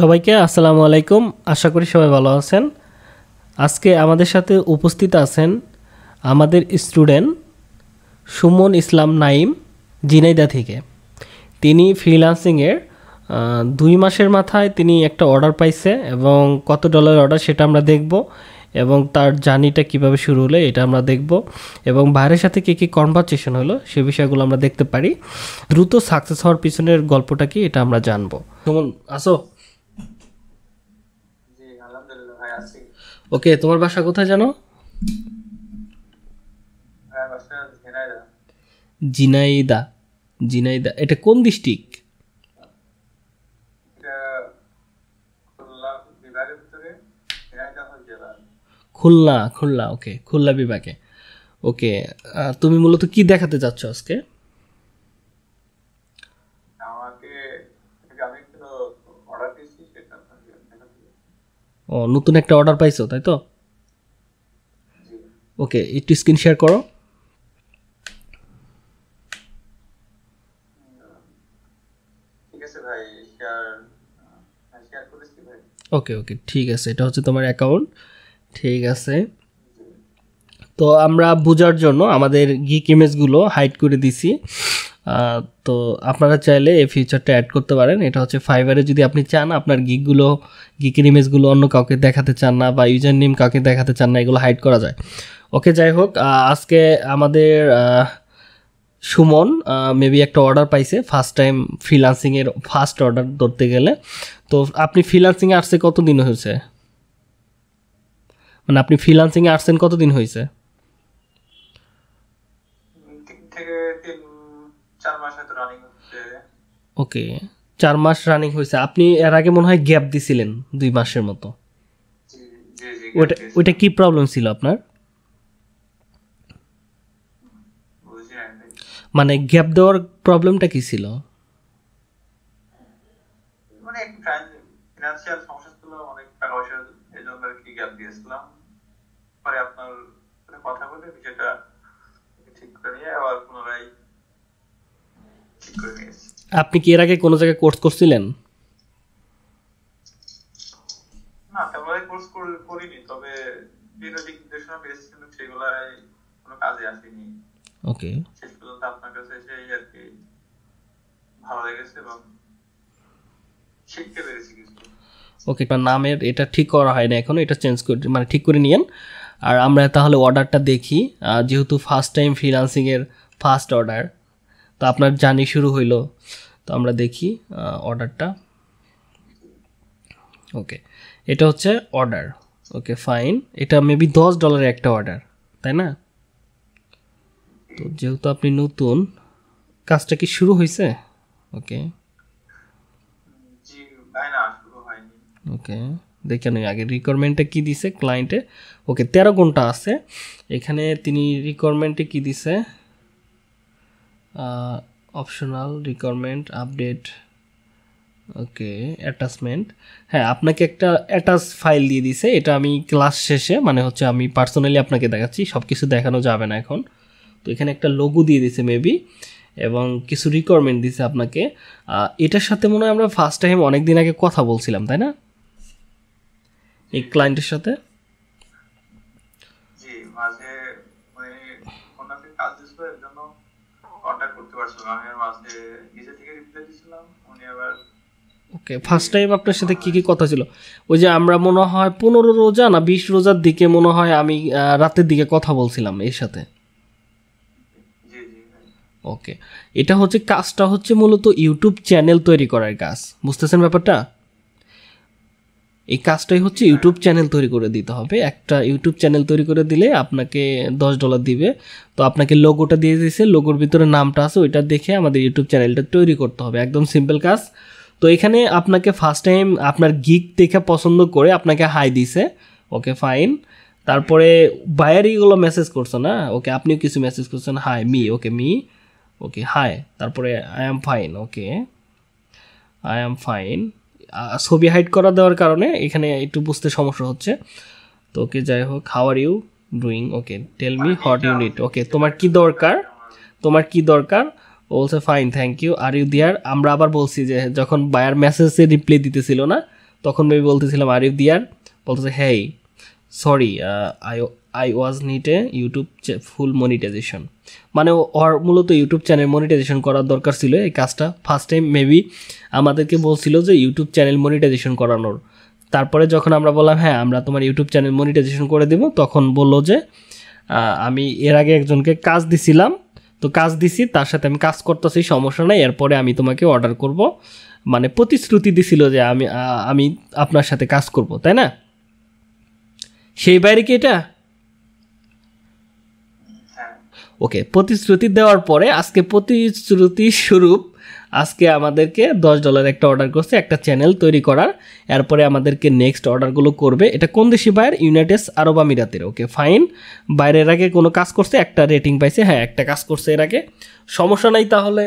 সবাইকে আসসালামু আলাইকুম, আশা করি সবাই ভালো আছেন। আজকে আমাদের সাথে উপস্থিত আছেন আমাদের স্টুডেন্ট সুমন ইসলাম নাইম ঝিনাইদহ থেকে। তিনি ফ্রিল্যান্সিংয়ের 2 মাসের মাথায় তিনি একটা অর্ডার পাইছে এবং কত ডলার অর্ডার সেটা আমরা দেখব, এবং তার জার্নিটা কিভাবে শুরু হলো এটা আমরা দেখব, এবং বাইরের সাথে কী কী কনভারসেশন হলো সে বিষয়গুলো আমরা দেখতে পারি। দ্রুত সাকসেস হওয়ার পিছনের গল্পটা কি এটা আমরা জানবো। সুমন, আসো। ওকে, তোমার বাসা কোথায় জানো? ঝিনাইদহ। ঝিনাইদহ এটা কোন ডিস্ট্রিক্ট? খুলনা। খুলনা, ওকে, খুলনা বিভাগে। ওকে, তুমি মূলত কি দেখাতে যাচ্ছ আজকে? ও, নতুন একটা অর্ডার পাইছো, তাই তো? ওকে, একটু স্ক্রিন শেয়ার করো। ঠিক আছে ভাই, শেয়ার করেছি ভাই। ওকে ওকে, ঠিক আছে, এটা হচ্ছে তোমার অ্যাকাউন্ট। ঠিক আছে, তো আমরা বোঝার জন্য আমাদের গিক ইমেজগুলো হাইড করে দিছি, তো আপনারা চাইলে এই ফিচারটা অ্যাড করতে পারেন। এটা হচ্ছে ফাইবারে যদি আপনি চান আপনার গিকের ইমেজগুলো অন্য কাউকে দেখাতে চান না বা ইউজার নেম কাউকে দেখাতে চান না, এগুলো হাইড করা যায়। ওকে, যাই হোক, আজকে আমাদের সুমন মেবি একটা অর্ডার পাইছে, ফার্স্ট টাইম ফ্রিল্যান্সিংয়ের ফার্স্ট অর্ডার ধরতে গেলে। তো আপনি ফ্রিল্যান্সিংয়ে আসছে কতদিন হয়েছে? মানে আপনি ফ্রিল্যান্সিংয়ে আসছেন কতদিন হয়েছে? 4 মাস হয়তো রানিং হচ্ছে। ওকে, 4 মাস রানিং হয়েছে। আপনি এর আগে মনে হয় গ্যাপ দিছিলেন 2 মাসের মতো। ওটা কি প্রবলেম ছিল আপনার? মানে গ্যাপ দেওয়ার প্রবলেমটা কি ছিল? মানে ফিনান্সিয়াল সমস্যা ছিল, অনেক টাকা পয়সা এজন্য আর কি গ্যাপ দিয়েছিলাম। পরে আপনার সাথে কথা বলে বিষয়টা ঠিক করে নিয়ে আবার পুনরায়। আপনি কি এর আগে কোনো জায়গায় কোর্স করছিলেন? না, তারপরে কোর্স করিনি, তবে ভিডিওটিক নির্দেশনা পেয়েছিলাম, সেগুলাই কোনো কাজে আসেনি। ওকে, শেষ পর্যন্ত আপনার কাছে সেই আর কি ভালো লেগেছে এবং শিখতে পেরেছি কিছু। ওকে, আপনার নামের এটা ঠিক করা হয় না এখনো, এটা চেঞ্জ করে মানে ঠিক করে নিয়েন। আর আমরা তাহলে অর্ডারটা দেখি, যেহেতু ফার্স্ট টাইম ফ্রিল্যান্সিংয়ের ফার্স্ট অর্ডার, তো আপনার জার্নি শুরু হইল। তো আমরা দেখি অর্ডারটা। ওকে, এটা হচ্ছে অর্ডার। ওকে ফাইন, এটা মেবি $10 একটা অর্ডার, তাই না? তো যেহেতু আপনি নতুন, কাজটা কি শুরু হয়েছে? ওকে ওকে, দেখে নিই আগে রিকোয়ারমেন্টে কী দিছে ক্লায়েন্টে। ওকে, 13 ঘন্টা আছে এখানে। তিনি রিকোয়ারমেন্টে কী দিছে? Optional requirement update. Okay, attachment. হ্যাঁ, আপনাকে একটা অ্যাটাচ ফাইল দিয়ে দিছে, এটা আমি ক্লাস শেষে মানে হচ্ছে আমি পার্সোনালি আপনাকে দেখাচ্ছি, সব কিছু দেখানো যাবে না এখন। তো এখানে একটা লোগো দিয়ে দিছে মেবি, এবং কিছু রিকোয়ারমেন্ট দিছে আপনাকে। এটার সাথে মনে হয় আমরা ফার্স্ট টাইম অনেক দিন আগে কথা বলছিলাম, তাই না, এই ক্লায়েন্টের সাথে? ওকে, ফার্স্ট টাইম আপনার সাথে কি কি কথা ছিল? ওই যে আমরা মনে হয় 15 রোজা না 20 রোজার দিকে মনে হয় আমি রাতের দিকে কথা বলছিলাম এর সাথে। ওকে, এটা হচ্ছে কাজটা হচ্ছে মূলত ইউটিউব চ্যানেল তৈরি করার কাজ, বুঝতেছেন ব্যাপারটা? এই কাজটাই হচ্ছে ইউটিউব চ্যানেল তৈরি করে দিতে হবে। একটা ইউটিউব চ্যানেল তৈরি করে দিলে আপনাকে $10 দিবে। তো আপনাকে লোগোটা দিয়ে দিয়েছে, লোগোর ভিতরে নামটা আছে, ওইটা দেখে আমাদের ইউটিউব চ্যানেলটা তৈরি করতে হবে, একদম সিম্পল কাজ। তো এখানে আপনাকে ফার্স্ট টাইম আপনার গিগ দেখে পছন্দ করে আপনাকে হাই দিছে। ওকে ফাইন, তারপরে বায়ারিগুলো মেসেজ করছো না? ওকে, আপনিও কিছু মেসেজ করছেন, hi me. Okay me, okay hi, তারপরে I am fine. Okay I am fine, ছবি হাইড করা দেওয়ার কারণে এখানে একটু বুঝতে সমস্যা হচ্ছে। তো ওকে, যাই হোক, how are you doing? Okay tell me what you need. Okay, তোমার কি দরকার, তোমার কি দরকার? ও বলছে fine thank you, are you there? আমরা আবার বলছি যে যখন বায়ার মেসেজে রিপ্লাই দিতেছিল না, তখন আমি বলতেছিলাম আরিফ দিয়ার, বলতেছে hey sorry I was need a YouTube full monetization, মানে ওর মূলত ইউটিউব চ্যানেল মনিটাইজেশন করার দরকার ছিল এই কাজটা। ফার্স্ট টাইম মেবি আমাদেরকে বলছিল যে ইউটিউব চ্যানেল মনিটাইজেশন করানোর, তারপরে যখন আমরা বললাম হ্যাঁ আমরা তোমার ইউটিউব চ্যানেল মনিটাইজেশন করে দেবো, তখন বললো যে আমি এর আগে একজনকে কাজ দিছিলাম, তো কাজ দিছি তার সাথে আমি কাজ করতেছি, সমস্যা নাই, এরপরে আমি তোমাকে অর্ডার করব, মানে প্রতিশ্রুতি দিছিল যে আমি আপনার সাথে কাজ করব, তাই না? সেই বাইরে কি এটা ওকে, প্রতিশ্রুতি দেওয়ার পরে আজকে প্রতিশ্রুতি স্বরূপ আজকে আমাদেরকে $10 একটা অর্ডার করছে একটা চ্যানেল তৈরি করার, এরপরে আমাদেরকে নেক্সট অর্ডারগুলো করবে। এটা কোন দেশি বাইর? ইউনাইটেড আরব আমিরাতের। ওকে ফাইন, বাইরের আগে কোনো কাজ করছে, একটা রেটিং পাইছে, হ্যাঁ একটা কাজ করছে এর আগে, সমস্যা নাই। তাহলে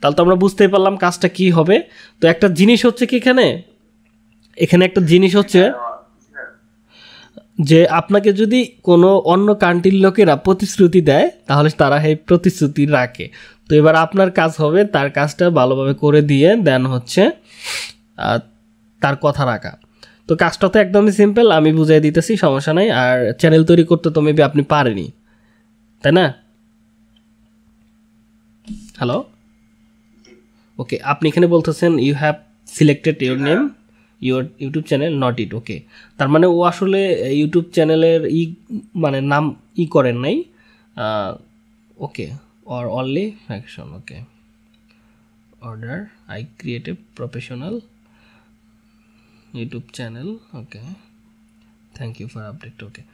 তো আমরা বুঝতেই পারলাম কাজটা কি হবে। তো একটা জিনিস হচ্ছে কি, এখানে একটা জিনিস হচ্ছে যে আপনাকে যদি কোনো অন্য কান্ট্রির লোকেরা প্রতিশ্রুতি দেয় তাহলে তারা সেই প্রতিশ্রুতি রাখে। তো এবার আপনার কাজ হবে তার কাজটা ভালোভাবে করে দিয়ে দেন হচ্ছে তার কথা রাখা। তো কাজটা তো একদমই সিম্পল, আমি বুঝাই দিতেছি, সমস্যা নাই। আর চ্যানেল তৈরি করতে তো মেবি আপনি পারেনি, তাই না? হ্যালো ওকে, আপনি এখানে বলতেছেন you have selected your name your YouTube channel not it. Okay, তার মানে ও আসলে ইউটিউব চ্যানেলের মানে নাম করেন নাই। ওকে or only fraction. Okay, order I create a professional YouTube channel. Okay, thank you for update. Okay,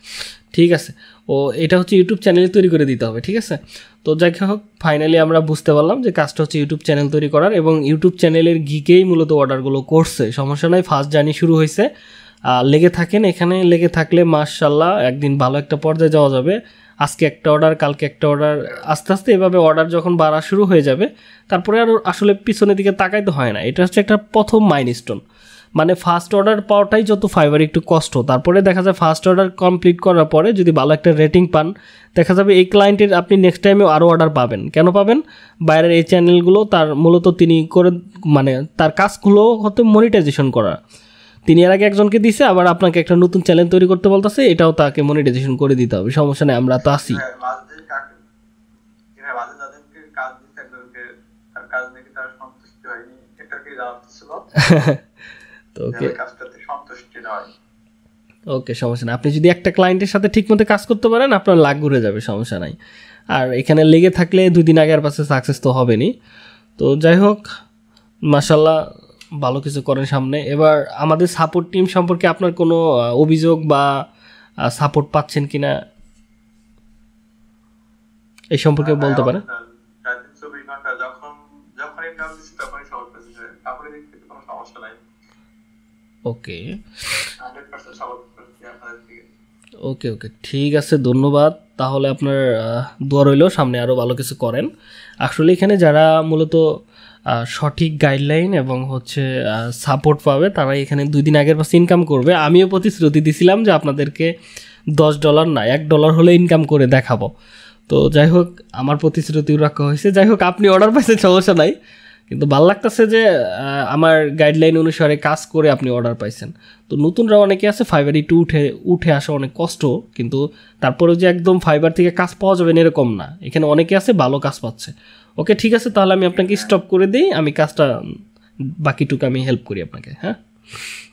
ঠিক আছে, ও এটা হচ্ছে ইউটিউব চ্যানেল তৈরি করে দিতে হবে, ঠিক আছে। তো যাই হোক ফাইনালি আমরা বুঝতে পারলাম যে কাজটা হচ্ছে ইউটিউব চ্যানেল তৈরি করার, এবং ইউটিউব চ্যানেলের গিকেই মূলত অর্ডারগুলো করছে। সমস্যা নাই, ফার্স্ট জার্নি শুরু হয়েছে, লেগে থাকেন। এখানে লেগে থাকলে মাশাআল্লাহ একদিন ভালো একটা পর্যায়ে যাওয়া যাবে। আজকে একটা অর্ডার, কালকে একটা অর্ডার, আস্তে আস্তে এভাবে অর্ডার যখন বাড়া শুরু হয়ে যাবে তারপরে আর আসলে পিছনের দিকে তাকাইতে হয় না। এটা হচ্ছে একটা প্রথম মাইলস্টোন, মানে ফার্স্ট অর্ডার পাওয়াটাই যত ফাইবার একটু কষ্ট। তারপরে দেখা যায় ফার্স্ট অর্ডার কমপ্লিট করার পরে যদি ভালো একটা রেটিং পান, দেখা যাবে এই ক্লায়েন্টের আপনি নেক্সট টাইমে আরও অর্ডার পাবেন। কেন পাবেন? বাইরের এই চ্যানেলগুলো তার মূলত তিনি করে, মানে তার কাজগুলো হতে মনিটাইজেশন করা। তিনি এর আগে একজনকে দিছে, আবার আপনাকে একটা নতুন চ্যানেল তৈরি করতে বলতেছে, এটাও তাকে মনিটাইজেশন করে দিতে হবে। সমস্যা নেই, আমরা তো আসি। ওকে সমস্যা নেই, আপনি যদি একটা ক্লায়েন্টের সাথে ঠিকমতো কাজ করতে পারেন আপনার লাখ ঘুরে যাবে, সমস্যা নাই। আর এখানে লেগে থাকলে দুই দিন আগে আর পাশে সাকসেস তো হবে নি। তো যাই হোক মাশাল্লাহ ভালো কিছু করেন সামনে। এবার আমাদের সাপোর্ট টিম সম্পর্কে আপনার কোনো অভিযোগ বা সাপোর্ট পাচ্ছেন কিনা এই সম্পর্কে বলতে পারেন? ওকে ওকে ওকে ঠিক আছে, ধন্যবাদ। তাহলে আপনার দোয়া রইল, সামনে আরও ভালো কিছু করেন। আসলে এখানে যারা মূলত সঠিক গাইডলাইন এবং হচ্ছে সাপোর্ট পাবে তারা এখানে দুই দিন আগের পাশে ইনকাম করবে। আমিও প্রতিশ্রুতি দিছিলাম যে আপনাদেরকে $10 না $1 হলে ইনকাম করে দেখাবো। তো যাই হোক আমার প্রতিশ্রুতিও রাখা হয়েছে। যাই হোক আপনি অর্ডার পাইছেন, সমস্যা নাই, কিন্তু ভালো লাগতেছে যে আমার গাইডলাইন অনুসারে কাজ করে আপনি অর্ডার পাইছেন। তো নতুনরা অনেকে আছে, ফাইবার একটু উঠে আসা অনেক কষ্ট, কিন্তু তারপরেও যে একদম ফাইবার থেকে কাজ পাওয়া যাবে না এরকম না, এখানে অনেকে আছে ভালো কাজ পাচ্ছে। ওকে ঠিক আছে, তাহলে আমি আপনাকে স্টপ করে দিই, আমি কাজটা বাকিটুকু আমি হেল্প করি আপনাকে। হ্যাঁ।